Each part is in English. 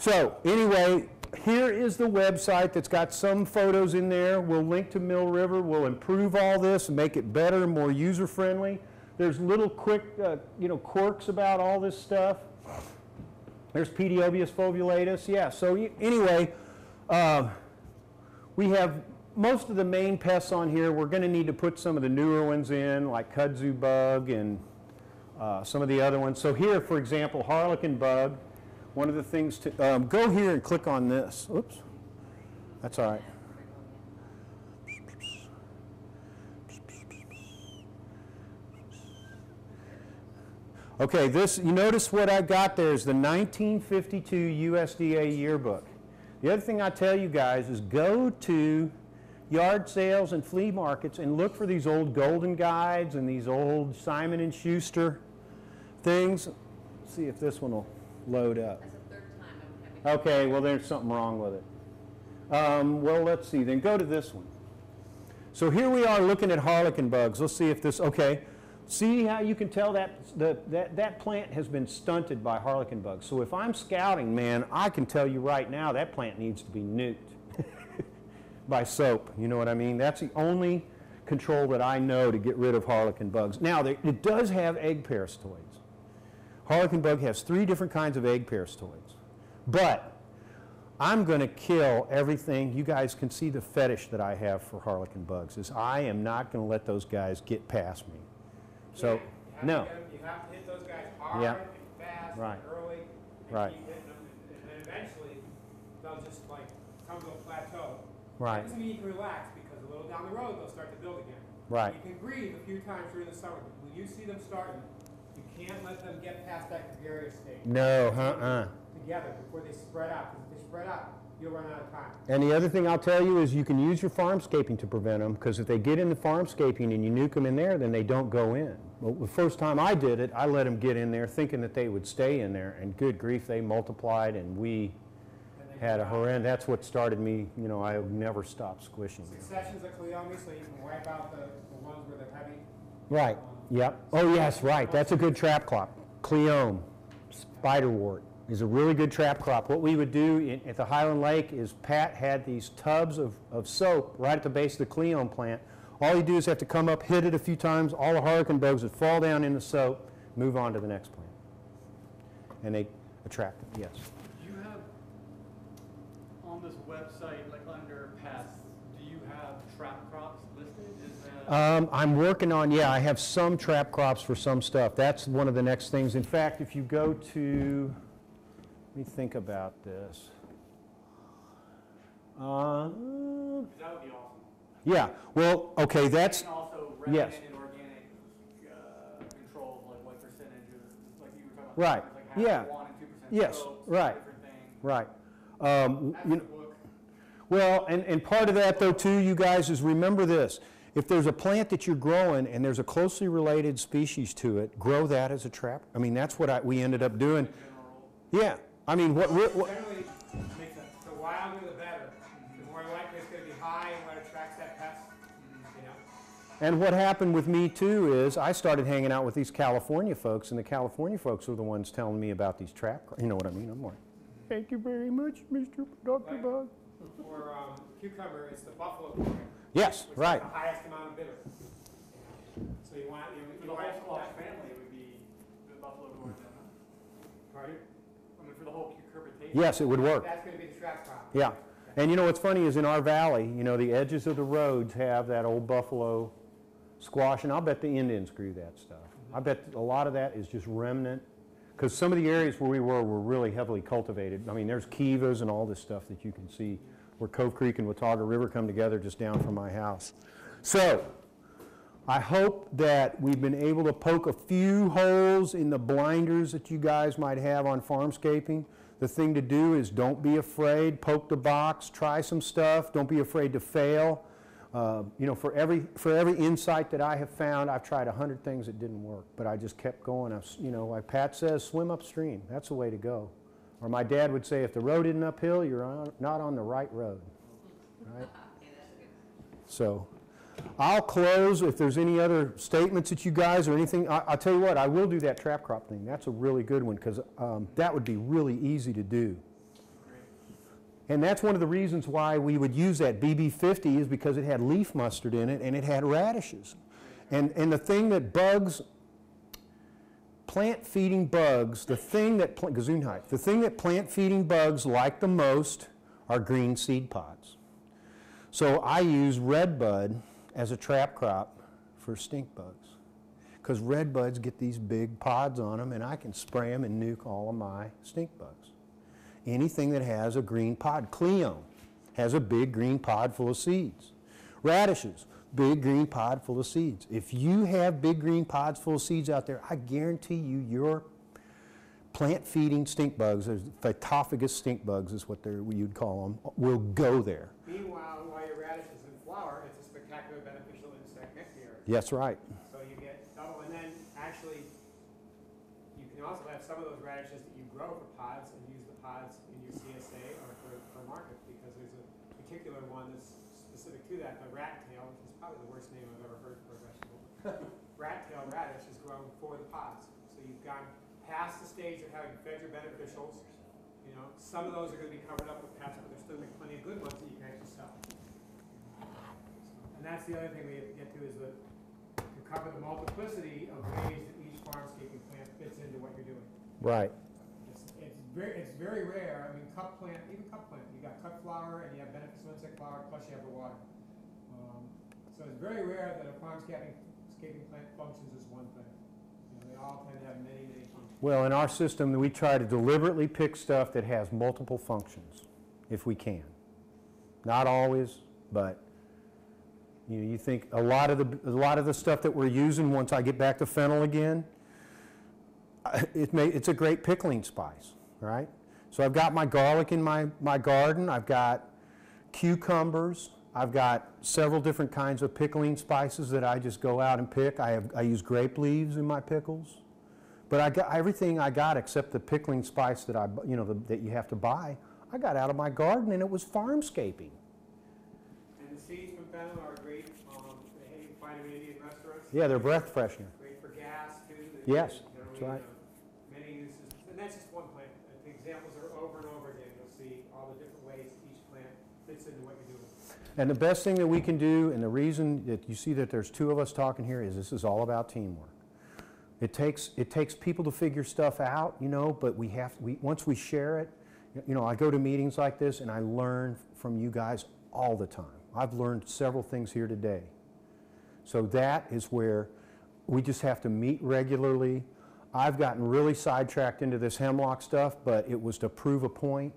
So anyway, here is the website that's got some photos in there. We'll link to Mill River. We'll improve all this and make it better and more user-friendly. There's little quick, quirks about all this stuff. There's Pediobius fovulatus. Yeah, so anyway, we have most of the main pests on here. We're going to need to put some of the newer ones in, like kudzu bug and some of the other ones. So here, for example, harlequin bug. One of the things to, go here and click on this. Oops, that's all right. Okay, this, you notice what I got there is the 1952 USDA yearbook. The other thing I tell you guys is go to yard sales and flea markets and look for these old Golden Guides and these old Simon and Schuster things. Let's see if this one will load up. That's the third time. Okay, well, there's something wrong with it. Well, let's see, then go to this one. So here we are looking at harlequin bugs. Let's see if this, okay. See how you can tell that that plant has been stunted by harlequin bugs. So if I'm scouting, man, I can tell you right now that plant needs to be nuked by soap. You know what I mean? That's the only control that I know to get rid of harlequin bugs. Now, it does have egg parasitoids. Harlequin bug has 3 different kinds of egg parasitoids. But I'm going to kill everything. You guys can see the fetish that I have for harlequin bugs is I am not going to let those guys get past me. So, yeah, no. You have to hit those guys hard and fast and early. And keep hitting them, and then eventually they'll just like come to a plateau. That doesn't mean you can relax because a little down the road they'll start to build again. You can breathe a few times during the summer. When you see them starting, you can't let them get past that gregarious stage. No, together before they spread out. Because if they spread out, you'll run out of time. And the other thing I'll tell you is you can use your farmscaping to prevent them, because if they get into farmscaping and you nuke them in there, then they don't go in. Well, the first time I did it, I let them get in there thinking that they would stay in there, and good grief, they multiplied, and we had a horrendous, that's what started me, you know, I never stopped squishing. Successions of Cleome, so you can wipe out the ones where they're heavy. Right, yep. Oh yes, right, that's a good trap crop. Cleome, spiderwort. Is a really good trap crop. What we would do at the Highland Lake is Pat had these tubs of soap right at the base of the Cleome plant. All you do is have to come up, hit it a few times, all the harlequin bugs would fall down in the soap, move on to the next plant. And they attract them, yes. Do you have, on this website, like under pests, do you have trap crops listed? I'm working on, yeah, I have some trap crops for some stuff. That's one of the next things. In fact, if you go to, let me think about this. That would be awesome. Yeah. Well, okay, that's... And also recommended organic control, like what percentage of, like you were talking about. Right. Like half 1 and 2% soaps, right. Different things. Right. You know, well, and part of that, though, too, you guys, is remember this. If there's a plant that you're growing and there's a closely related species to it, grow that as a trap. I mean, that's what we ended up doing. Yeah. I mean, what generally makes sense. The wilder the better. The more likely it's going to be high and what attracts that pest. You know? And what happened with me too is I started hanging out with these California folks, and the California folks were the ones telling me about these trap. You know what I mean? I'm like, thank you very much, Mr. Dr. Bug. For cucumber, it's the buffalo corn. Yes, which right. Is the highest amount of bitter. So you want for the whole family, it would be the buffalo corn, then, huh? Right. For the whole cucurbitacea. Yes, it would work. That's going to be the trap crop. Yeah. And you know what's funny is in our valley, you know, the edges of the roads have that old buffalo squash, and I'll bet the Indians grew that stuff. I bet a lot of that is just remnant, because some of the areas where we were really heavily cultivated. I mean, there's kivas and all this stuff that you can see where Cove Creek and Watauga River come together just down from my house. So I hope that we've been able to poke a few holes in the blinders that you guys might have on farmscaping. The thing to do is don't be afraid, poke the box, try some stuff, don't be afraid to fail. You know, for every insight that I have found, I've tried 100 things that didn't work, but I just kept going. You know, like Pat says, swim upstream. That's the way to go. Or my dad would say, if the road isn't uphill, you're not on the right road. Right? So. I'll close if there's any other statements that you guys or anything. I'll tell you what, I will do that trap crop thing. That's a really good one because that would be really easy to do. And that's one of the reasons why we would use that BB50 is because it had leaf mustard in it and it had radishes. And the thing that bugs, plant-feeding bugs, the thing that plant-feeding bugs like the most are green seed pods. So I use red bud as a trap crop for stink bugs because red buds get these big pods on them and I can spray them and nuke all of my stink bugs. Anything that has a green pod, Cleome has a big green pod full of seeds. Radishes, big green pod full of seeds. If you have big green pods full of seeds out there, I guarantee you your plant-feeding stink bugs, phytophagus stink bugs is what you'd call them, will go there. Meanwhile, while your radish is in flower, it's a spectacular beneficial insect nectar. That's right. So you get, oh, and then actually, you can also have some of those radishes that you grow for pods and use the pods in your CSA or for market, because there's a particular one that's specific to that, the rat tail, which is probably the worst name I've ever heard for a vegetable. Rat tail radish is grown for the pods. So you've gone past the stage of having fed your beneficials. You know, some of those are going to be covered up with pests, but there's still going to be plenty of good ones that you can actually sell. And that's the other thing we have to get to is to cover the multiplicity of ways that each farmscaping plant fits into what you're doing. Right. It's very rare. I mean, even cup plant, you got cut flower and you have beneficial insect flower, plus you have the water. So it's very rare that a farmscaping plant functions as one thing. You know, they all tend to have many, many functions. Well, in our system, we try to deliberately pick stuff that has multiple functions, if we can. Not always, but you know, you think a lot of the stuff that we're using. Once I get back to fennel again, it's a great pickling spice. Right? So I've got my garlic in my garden, I've got cucumbers, I've got several different kinds of pickling spices that I just go out and pick. I use grape leaves in my pickles, but I got everything I got except the pickling spice that that you have to buy. I got out of my garden and it was farmscaping. And the seeds from fennel are great. They find them in Indian restaurants. Yeah, they're breath freshener. Great for gas too. Yes, that's right. Many uses, and that's just one plant. Examples are over and over again. You'll see all the different ways each plant fits into what you're doing. And the best thing that we can do, and the reason that you see that there's two of us talking here, is this is all about teamwork. It takes people to figure stuff out, you know, but once we share it, you know, I go to meetings like this and I learn from you guys all the time. I've learned several things here today. So that is where we just have to meet regularly. I've gotten really sidetracked into this hemlock stuff, but it was to prove a point.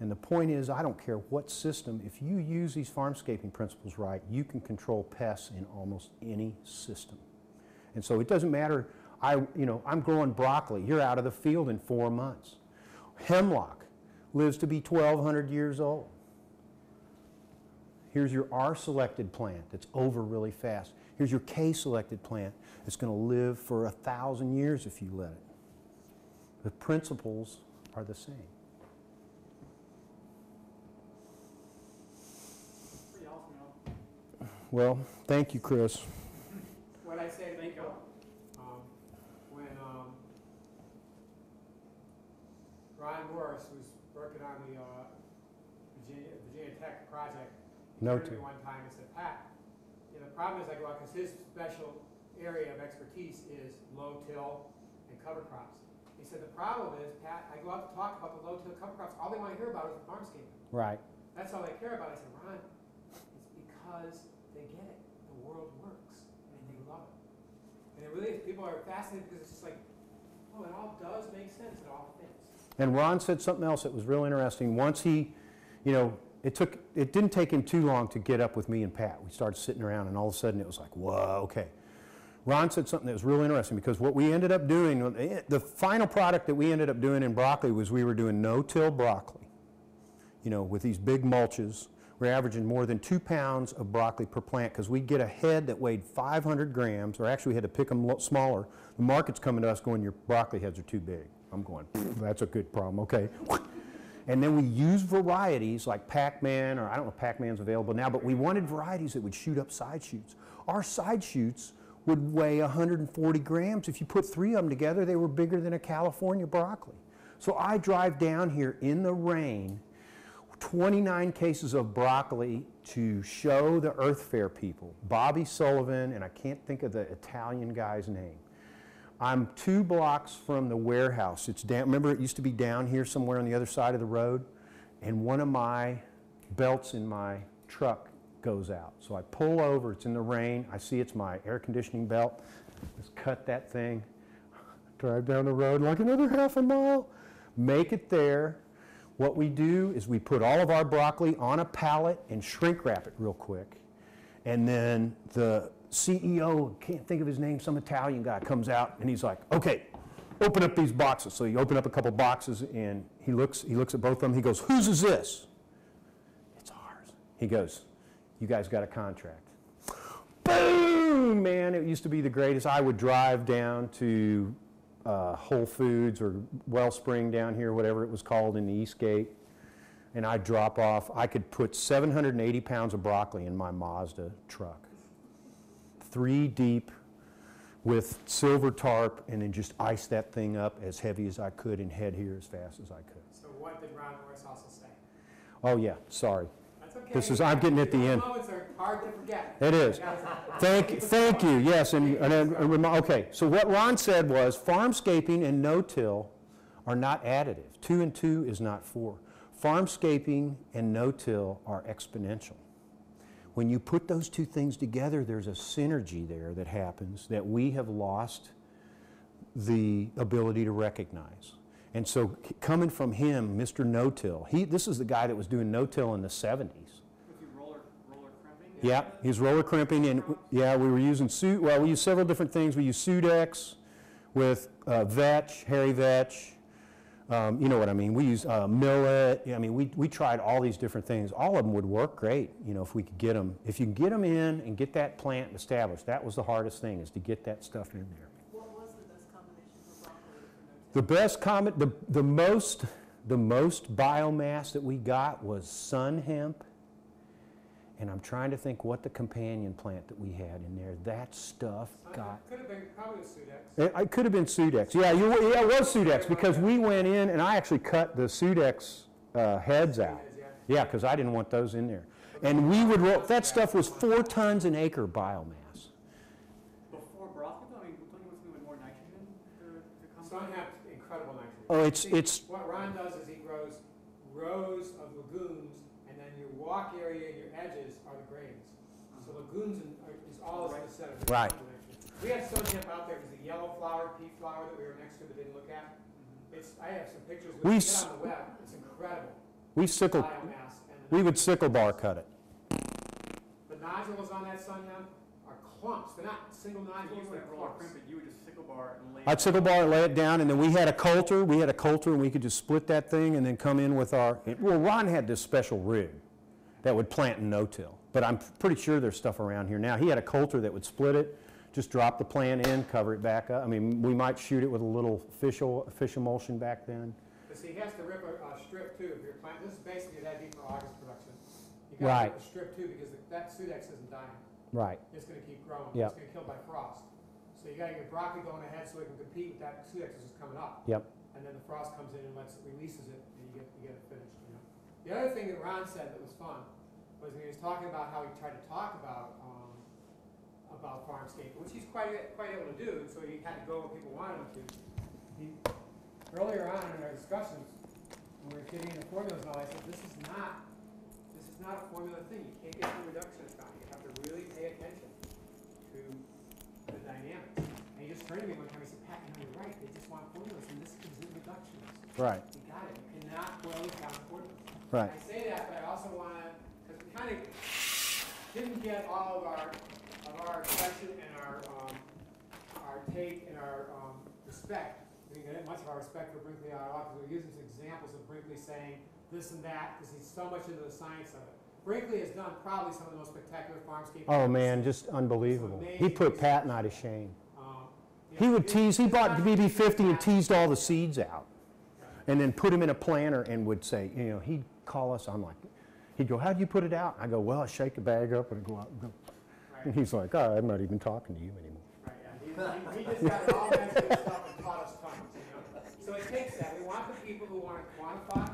And the point is, I don't care what system, if you use these farmscaping principles right, you can control pests in almost any system. And so it doesn't matter, I'm growing broccoli, you're out of the field in 4 months. Hemlock lives to be 1,200 years old. Here's your R-selected plant that's over really fast. Here's your K-selected plant that's going to live for 1,000 years if you let it. The principles are the same. Pretty awesome, y'all. Well, thank you, Chris. What I say, thank you. When Ron Morris was working on the Virginia Tech project, he turned to me one time and said, Pat, you know, the problem is I go out because his special area of expertise is low till and cover crops. He said the problem is, Pat, I go out to talk about the low till cover crops. All they want to hear about is the farmscaping. Right. That's all they care about. I said, Ron, it's because they get it. The world works and they love it. And it really is, people are fascinated because it's just like, oh, it all does make sense. It all fits. And Ron said something else that was real interesting. Once he, you know, it didn't take him too long to get up with me and Pat. We started sitting around and all of a sudden it was like, whoa, okay. Ron said something that was really interesting because what we ended up doing, the final product that we ended up doing in broccoli was we were doing no-till broccoli, you know, with these big mulches. We're averaging more than 2 pounds of broccoli per plant because we get a head that weighed 500 grams, or actually we had to pick them smaller. The market's coming to us going, your broccoli heads are too big. I'm going, that's a good problem, okay. And then we used varieties like Pac-Man, or I don't know if Pac-Man's available now, but we wanted varieties that would shoot up side shoots. Our side shoots would weigh 140 grams. If you put 3 of them together, they were bigger than a California broccoli. So I drive down here in the rain 29 cases of broccoli to show the Earthfare people, Bobby Sullivan, and I can't think of the Italian guy's name. I'm 2 blocks from the warehouse. It's down, remember it used to be down here somewhere on the other side of the road, and one of my belts in my truck goes out. So I pull over, it's in the rain, I see it's my air conditioning belt. Just cut that thing, drive down the road like another half a mile, make it there. What we do is we put all of our broccoli on a pallet and shrink wrap it real quick. And then the CEO, can't think of his name, some Italian guy comes out and he's like, okay, open up these boxes. So you open up a couple boxes and he looks at both of them. He goes, whose is this? It's ours. He goes, you guys got a contract. Boom, man, it used to be the greatest. I would drive down to Whole Foods or Wellspring down here, whatever it was called in the East Gate, and I'd drop off. I could put 780 pounds of broccoli in my Mazda truck, 3 deep with silver tarp, and then just ice that thing up as heavy as I could and head here as fast as I could. So what did Ron Morris also say? Oh yeah, sorry. That's okay. This is, I'm getting at the end. Moments are hard to forget. It is. Thank you, yes. And okay, so what Ron said was farmscaping and no-till are not additive. 2 and 2 is not 4. Farmscaping and no-till are exponential. When you put those 2 things together, there's a synergy there that happens that we have lost the ability to recognize. And so coming from him, Mr. No-Till, this is the guy that was doing no-till in the 70s. With your roller crimping? Yeah, he's roller crimping, and yeah, we were using, well, we used several different things. We used Sudex with vetch, hairy vetch, you know what I mean. We used millet. I mean, we tried all these different things. All of them would work great, you know, if we could get them. If you can get them in and get that plant established, that was the hardest thing, is to get that stuff in there. The best comment, the most biomass that we got was sun hemp, and I'm trying to think what the companion plant that we had in there. That stuff got. Could have been probably a Sudex. It could have been Sudex. Yeah, yeah, it was Sudex, because we went in and I actually cut the Sudex heads out. Yeah, because I didn't want those in there. And we would roll. That stuff was 4 tons an acre biomass. Before broth, I mean, don't you want something with more nitrogen? Sun hemp. Oh, it's what Ron does is he grows rows of legumes, and then your walk area and your edges are the grains. So legumes is all right. The set of right. We had sun hemp out there. It was the yellow flower, pea flower that we were next to that didn't look at. It's, I have some pictures of it on the web. It's incredible. We sickle. We would sickle bar cut it. The nodules on that sun hemp are clumps. They're not single nodules. They're clumps. You would just sickle bar and lay it down. I'd sickle bar and lay it down, and then we had a coulter. We had a coulter, and we could just split that thing and then come in with our. Well, Ron had this special rig that would plant in no-till, but I'm pretty sure there's stuff around here now. He had a coulter that would split it, just drop the plant in, cover it back up. I mean, we might shoot it with a little fish emulsion back then. But see, he has to rip a strip, too, if you're planting. This is basically that'd be for August production. You've got to rip a strip, too, because that Sudex isn't dying. Right. It's going to keep growing. Yep. It's going to kill by frost. So you got to get broccoli going ahead so it can compete with that Sudex that's coming up. Yep. And then the frost comes in and releases it, and you get it finished. You know? The other thing that Ron said that was fun was when he was talking about how he tried to talk about farmscaping, which he's quite able to do. So he had to go where people wanted him to. Earlier on in our discussions, when we were getting the formulas and all, I said this is not a formula thing. You can't get to reductionist bound. You have to really pay attention to the dynamics. And he just turned to me one time and said, Pat, you know, you're right. They just want formulas, and this is reductionist. Right. You got it. You cannot boil it down to formulas. Right. I say that, but I also want to, because we kind of didn't get all of our expression and our take and our respect. We didn't get much of our respect for Brinkley out of office. We were using some examples of Brinkley saying this and that, because he's so much into the science of it. Brinkley has done probably some of the most spectacular farmscaping. Oh man, just unbelievable. He put Pat and I to shame. He would tease, he bought BB50 and teased all the seeds out. And then put them in a planter and would say, you know, he'd call us, I'm like, he'd go, how'd you put it out? And I go, well, I shake the bag up and I go out and go. Right. And he's like, oh, I'm not even talking to you anymore. Right, yeah. He just got all kinds of stuff and taught us tons, you know. So it takes that. We want the people who want to quantify.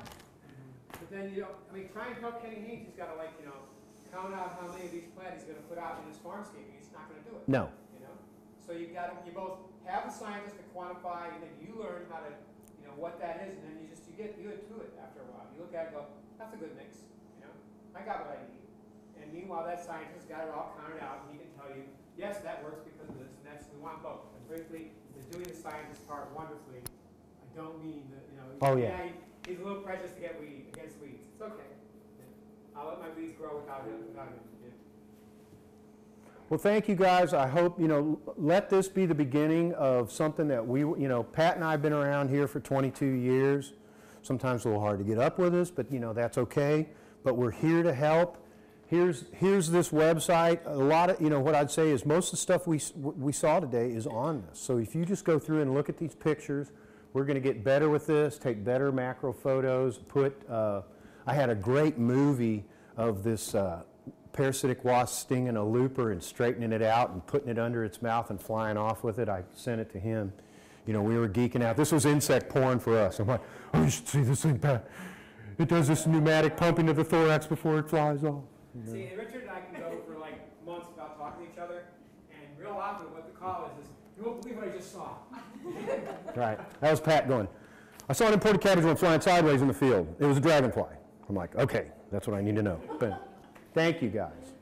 But then you don't, I mean, try and tell Kenny Haynes he's got to, like, you know, count out how many of these plants he's going to put out in his farmscape, and he's not going to do it. No. You know? So you've got to, you both have a scientist to quantify, and then you learn how to, you know, what that is, and then you just, you get good to it after a while. You look at it and go, that's a good mix, you know? I got what I need. And meanwhile, that scientist got it all counted out, and he can tell you, yes, that works because of this, and that's, we want both. And Brinkley is doing the scientist part wonderfully. I don't mean that, you know, oh, yeah. He's a little precious to get weed, against weeds. It's okay. I'll let my weeds grow without him. Yeah. Well, thank you guys. I hope, you know, let this be the beginning of something that we, you know, Pat and I have been around here for 22 years. Sometimes a little hard to get up with us, but, you know, that's okay. But we're here to help. Here's this website. A lot of, you know, what I'd say is most of the stuff we saw today is on this. So if you just go through and look at these pictures, we're going to get better with this, take better macro photos, put, I had a great movie of this parasitic wasp stinging a looper and straightening it out and putting it under its mouth and flying off with it. I sent it to him. You know, we were geeking out. This was insect porn for us. I'm like, oh, you should see this thing, Pat. It does this pneumatic pumping of the thorax before it flies off. Yeah. See, Richard and I can go for like months without talking to each other, and real often what the call is you won't believe what I just saw. Right. That was Pat going, I saw an imported cabbage one flying sideways in the field. It was a dragonfly. I'm like, okay, that's what I need to know. But thank you guys.